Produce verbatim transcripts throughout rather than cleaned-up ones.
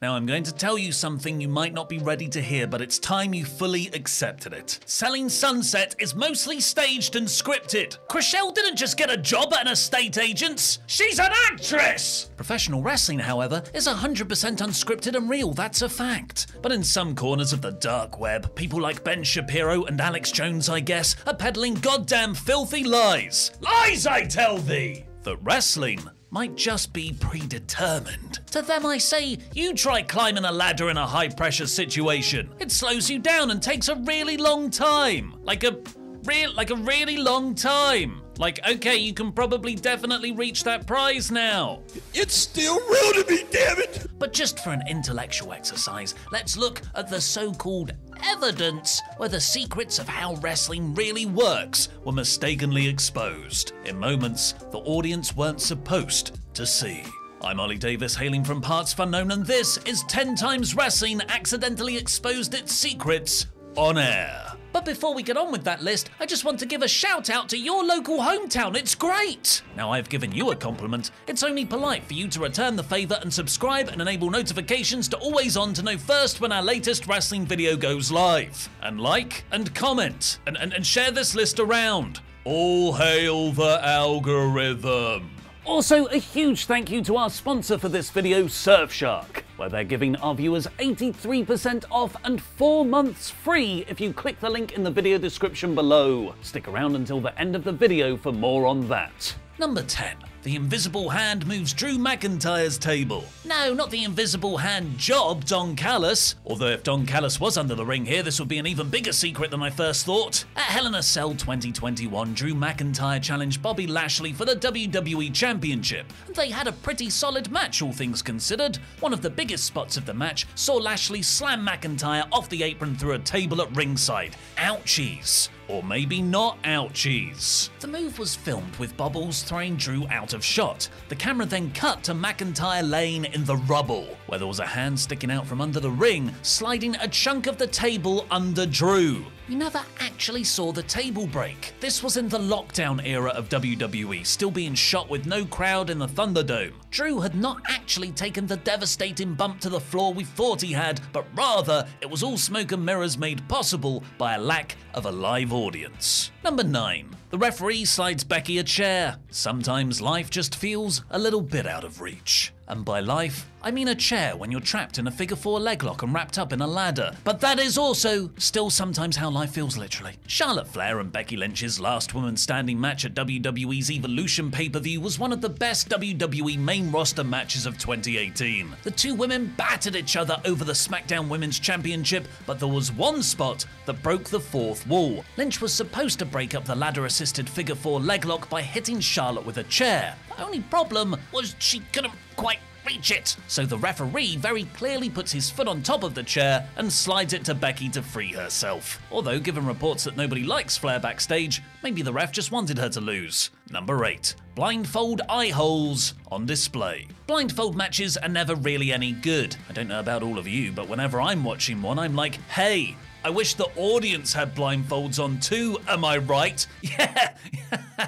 Now I'm going to tell you something you might not be ready to hear, but it's time you fully accepted it. Selling Sunset is mostly staged and scripted. Chrishell didn't just get a job at an estate agent's, she's an actress! Professional wrestling, however, is one hundred percent unscripted and real, that's a fact. But in some corners of the dark web, people like Ben Shapiro and Alex Jones, I guess, are peddling goddamn filthy lies. Lies, I tell thee! That wrestling might just be predetermined. To them I say, you try climbing a ladder in a high-pressure situation. It slows you down and takes a really long time. Like a real, like a really long time. Like, okay, you can probably definitely reach that prize now. It's still real to me, damn it! But just for an intellectual exercise, let's look at the so-called evidence where the secrets of how wrestling really works were mistakenly exposed in moments the audience weren't supposed to see. I'm Oli Davis, hailing from Parts Unknown, and this is ten times Wrestling Accidentally Exposed Its Secrets on Air. But before we get on with that list, I just want to give a shout out to your local hometown, it's great! Now I've given you a compliment, it's only polite for you to return the favour and subscribe and enable notifications to always on to know first when our latest wrestling video goes live. And like, and comment, and, and, and share this list around. All hail the algorithm. Also, a huge thank you to our sponsor for this video, Surfshark, where they're giving our viewers eighty-three percent off and four months free if you click the link in the video description below. Stick around until the end of the video for more on that. Number ten. The invisible hand moves Drew McIntyre's table. No, not the invisible hand job, Don Callis. Although if Don Callis was under the ring here, this would be an even bigger secret than I first thought. At Hell in a Cell twenty twenty-one, Drew McIntyre challenged Bobby Lashley for the W W E Championship. And they had a pretty solid match, all things considered. One of the biggest spots of the match saw Lashley slam McIntyre off the apron through a table at ringside. Ouchies. Or maybe not ouchies. The move was filmed with bobbles throwing Drew out of shot. The camera then cut to McIntyre laying in the rubble, where there was a hand sticking out from under the ring, sliding a chunk of the table under Drew. We never actually saw the table break. This was in the lockdown era of W W E, still being shot with no crowd in the Thunderdome. Drew had not actually taken the devastating bump to the floor we thought he had, but rather it was all smoke and mirrors made possible by a lack of a live audience. Number nine. The referee slides Becky a chair. Sometimes life just feels a little bit out of reach. And by life, I mean a chair when you're trapped in a figure four leg lock and wrapped up in a ladder. But that is also still sometimes how life feels, literally. Charlotte Flair and Becky Lynch's last woman standing match at W W E's Evolution pay-per-view was one of the best W W E main roster matches of twenty eighteen. The two women battered each other over the SmackDown Women's Championship, but there was one spot that broke the fourth wall. Lynch was supposed to break up the ladder-assisted figure four leg lock by hitting Charlotte with a chair. The only problem was she couldn't quite reach it. So the referee very clearly puts his foot on top of the chair and slides it to Becky to free herself. Although, given reports that nobody likes Flair backstage, maybe the ref just wanted her to lose. Number eight. Blindfold eye holes on display. Blindfold matches are never really any good. I don't know about all of you, but whenever I'm watching one, I'm like, hey, I wish the audience had blindfolds on too, am I right? Yeah,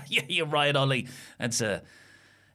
yeah, you're right, Oli. That's a...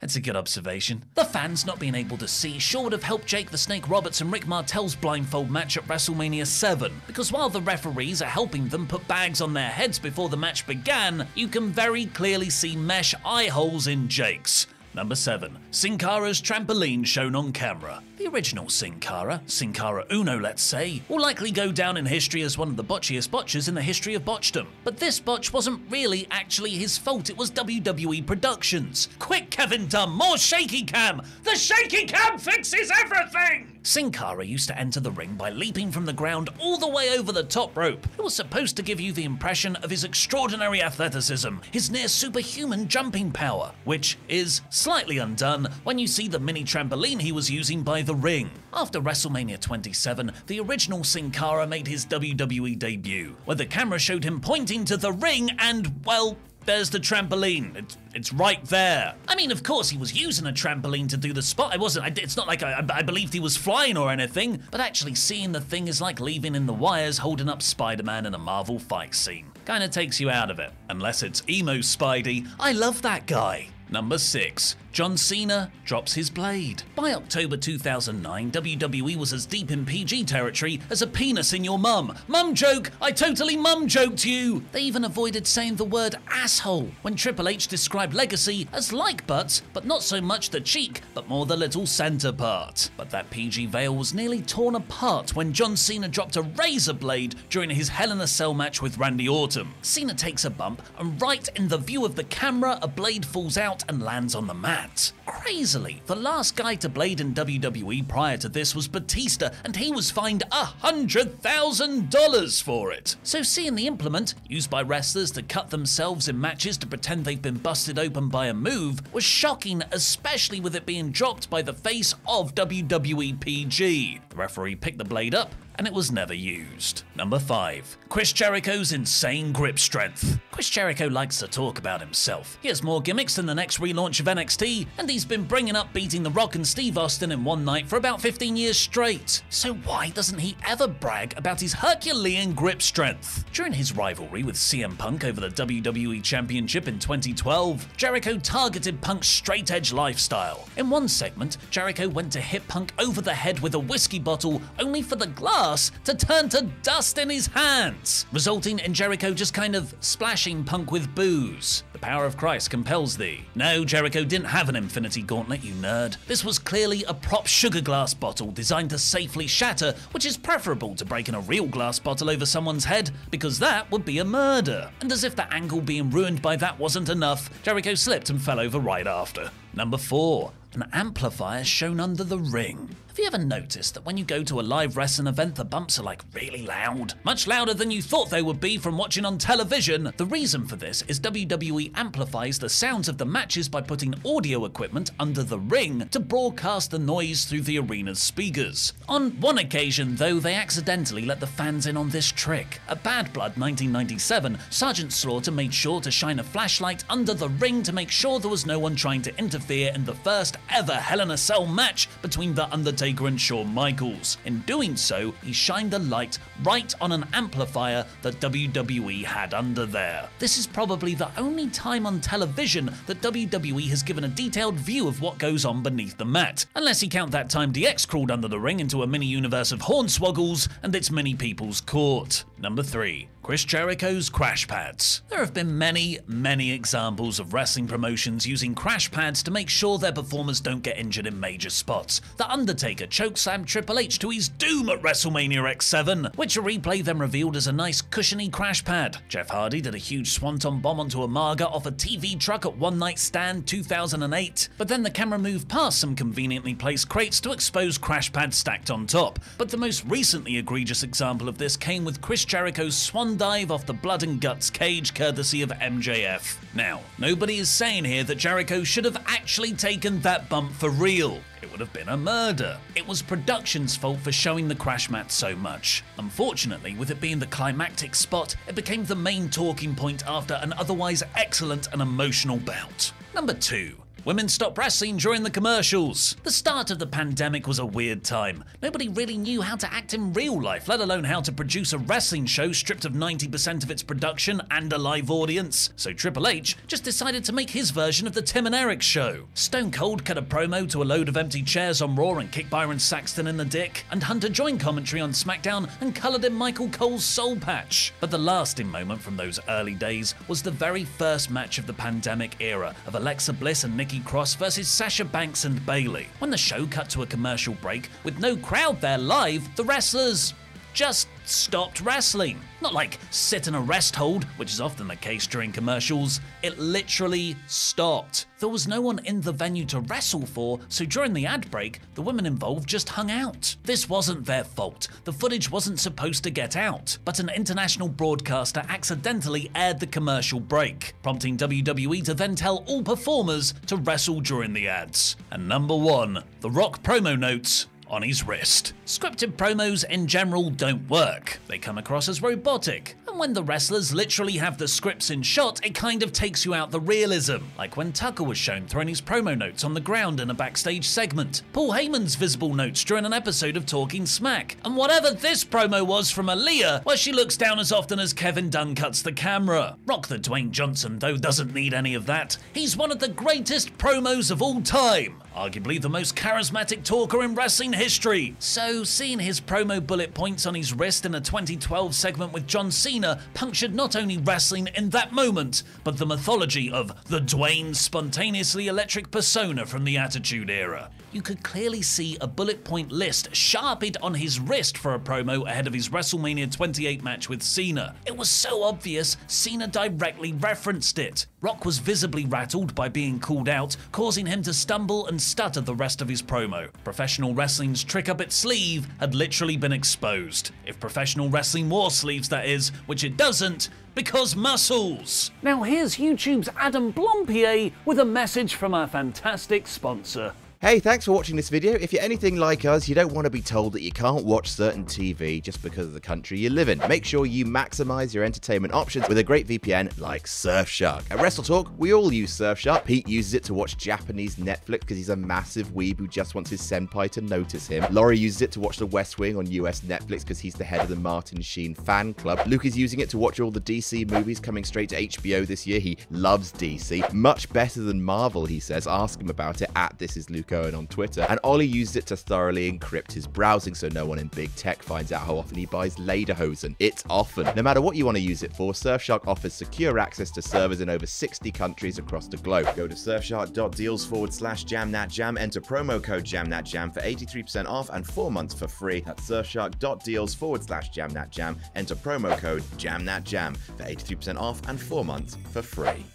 That's a good observation. The fans not being able to see sure would have helped Jake the Snake Roberts and Rick Martel's blindfold match at WrestleMania seven, because while the referees are helping them put bags on their heads before the match began, you can very clearly see mesh eye holes in Jake's. Number seven. Sin Cara's trampoline shown on camera. The original Sin Cara, Sin Cara Uno let's say, will likely go down in history as one of the botchiest botches in the history of botchdom. But this botch wasn't really actually his fault, it was W W E Productions. Quick Kevin Dunn, more shaky cam! The shaky cam fixes everything! Sin Cara used to enter the ring by leaping from the ground all the way over the top rope. It was supposed to give you the impression of his extraordinary athleticism, his near superhuman jumping power, which is slightly undone when you see the mini trampoline he was using by the ring. After WrestleMania twenty-seven, the original Sin Cara made his W W E debut, where the camera showed him pointing to the ring and, well, there's the trampoline. It's, it's right there. I mean, of course, he was using a trampoline to do the spot. I wasn't, I, it's not like I, I believed he was flying or anything, but actually seeing the thing is like leaving in the wires holding up Spider-Man in a Marvel fight scene. Kinda takes you out of it. Unless it's emo Spidey. I love that guy. Number six. John Cena drops his blade. By October two thousand nine, W W E was as deep in P G territory as a penis in your mum. Mum joke! I totally mum joked you! They even avoided saying the word asshole when Triple H described Legacy as like butts, but not so much the cheek, but more the little center part. But that P G veil was nearly torn apart when John Cena dropped a razor blade during his Hell in a Cell match with Randy Orton. Cena takes a bump, and right in the view of the camera, a blade falls out and lands on the mat. Crazily, the last guy to blade in W W E prior to this was Batista, and he was fined one hundred thousand dollars for it. So seeing the implement, used by wrestlers to cut themselves in matches to pretend they've been busted open by a move, was shocking, especially with it being dropped by the face of W W E P G. The referee picked the blade up, and it was never used. Number five, Chris Jericho's insane grip strength. Chris Jericho likes to talk about himself. He has more gimmicks than the next relaunch of N X T, and he's been bringing up beating The Rock and Steve Austin in one night for about fifteen years straight. So why doesn't he ever brag about his Herculean grip strength? During his rivalry with C M Punk over the W W E Championship in twenty twelve, Jericho targeted Punk's straight edge lifestyle. In one segment, Jericho went to hit Punk over the head with a whiskey bottle, only for the glass to turn to dust in his hands, resulting in Jericho just kind of splashing Punk with booze. The power of Christ compels thee. No, Jericho didn't have an infinity gauntlet, you nerd. This was clearly a prop sugar glass bottle designed to safely shatter, which is preferable to breaking a real glass bottle over someone's head, because that would be a murder. And as if the angle being ruined by that wasn't enough, Jericho slipped and fell over right after. Number four, an amplifier shown under the ring. Have you ever noticed that when you go to a live wrestling event, the bumps are like really loud? Much louder than you thought they would be from watching on television. The reason for this is W W E amplifies the sounds of the matches by putting audio equipment under the ring to broadcast the noise through the arena's speakers. On one occasion, though, they accidentally let the fans in on this trick. At Bad Blood nineteen ninety-seven, Sergeant Slaughter made sure to shine a flashlight under the ring to make sure there was no one trying to interfere in the first ever Hell in a Cell match between the Undertaker and Shawn Michaels. In doing so, he shined a light right on an amplifier that W W E had under there. This is probably the only time on television that W W E has given a detailed view of what goes on beneath the mat, unless you count that time D X crawled under the ring into a mini-universe of hornswoggles and its many people's court. Number three, Chris Jericho's crash pads. There have been many, many examples of wrestling promotions using crash pads to make sure their performers don't get injured in major spots. The Undertaker chokeslammed Triple H to his doom at WrestleMania X seven, which a replay then revealed as a nice cushiony crash pad. Jeff Hardy did a huge swanton bomb onto Umaga off a T V truck at One Night Stand two thousand eight, but then the camera moved past some conveniently placed crates to expose crash pads stacked on top. But the most recently egregious example of this came with Chris Jericho's swan dive off the blood and guts cage courtesy of M J F. Now, nobody is saying here that Jericho should have actually taken that bump for real. It would have been a murder. It was production's fault for showing the crash mat so much. Unfortunately, with it being the climactic spot, it became the main talking point after an otherwise excellent and emotional bout. Number two, women stopped wrestling during the commercials. The start of the pandemic was a weird time. Nobody really knew how to act in real life, let alone how to produce a wrestling show stripped of ninety percent of its production and a live audience. So Triple H just decided to make his version of the Tim and Eric show. Stone Cold cut a promo to a load of empty chairs on Raw and kicked Byron Saxton in the dick, and Hunter joined commentary on SmackDown and coloured in Michael Cole's soul patch. But the lasting moment from those early days was the very first match of the pandemic era of Alexa Bliss and Nikki Cross versus Sasha Banks and Bayley. When the show cut to a commercial break with no crowd there live, the wrestlers just stopped wrestling. Not like sit in a rest hold, which is often the case during commercials. It literally stopped. There was no one in the venue to wrestle for, so during the ad break, the women involved just hung out. This wasn't their fault. The footage wasn't supposed to get out, but an international broadcaster accidentally aired the commercial break, prompting W W E to then tell all performers to wrestle during the ads. And number one, The Rock promo notes on his wrist. Scripted promos in general don't work. They come across as robotic, and when the wrestlers literally have the scripts in shot, it kind of takes you out the realism, like when Tucker was shown throwing his promo notes on the ground in a backstage segment, Paul Heyman's visible notes during an episode of Talking Smack, and whatever this promo was from Aaliyah, where she looks down as often as Kevin Dunn cuts the camera. Rock the Dwayne Johnson, though, doesn't need any of that. He's one of the greatest promos of all time, arguably the most charismatic talker in wrestling history. So seeing his promo bullet points on his wrist in a twenty twelve segment with John Cena punctured not only wrestling in that moment, but the mythology of the Dwayne's spontaneously electric persona from the Attitude Era. You could clearly see a bullet point list sharpied on his wrist for a promo ahead of his WrestleMania twenty-eight match with Cena. It was so obvious, Cena directly referenced it. Rock was visibly rattled by being called out, causing him to stumble and stutter the rest of his promo. Professional wrestling's trick up its sleeve had literally been exposed. If professional wrestling wore sleeves, that is, which it doesn't, because muscles. Now here's YouTube's Adam Blompier with a message from our fantastic sponsor. Hey, thanks for watching this video. If you're anything like us, you don't want to be told that you can't watch certain T V just because of the country you live in. Make sure you maximize your entertainment options with a great V P N like Surfshark. At WrestleTalk, we all use Surfshark. Pete uses it to watch Japanese Netflix because he's a massive weeb who just wants his senpai to notice him. Laurie uses it to watch The West Wing on U S Netflix because he's the head of the Martin Sheen fan club. Luke is using it to watch all the D C movies coming straight to H B O this year. He loves D C. Much better than Marvel, he says. Ask him about it at This Is Luke Owen on Twitter, and Oli used it to thoroughly encrypt his browsing so no one in big tech finds out how often he buys lederhosen. It's often. No matter what you want to use it for, Surfshark offers secure access to servers in over sixty countries across the globe. Go to surfshark.deals forward slash jamnatjam, enter promo code jamnatjam for eighty-three percent off and four months for free. That's surfshark.deals forward slash jamnatjam, enter promo code jamnatjam for eighty-three percent off and four months for free.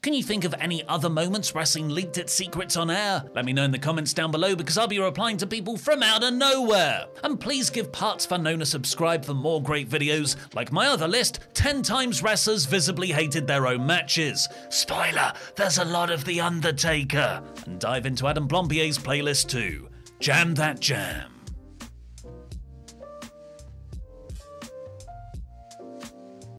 Can you think of any other moments wrestling leaked its secrets on air? Let me know in the comments down below, because I'll be replying to people from out of nowhere. And please give Parts Unknown a subscribe for more great videos. Like my other list, ten times wrestlers visibly hated their own matches. Spoiler, there's a lot of The Undertaker. And dive into Adam Blompier's playlist too. Jam that jam.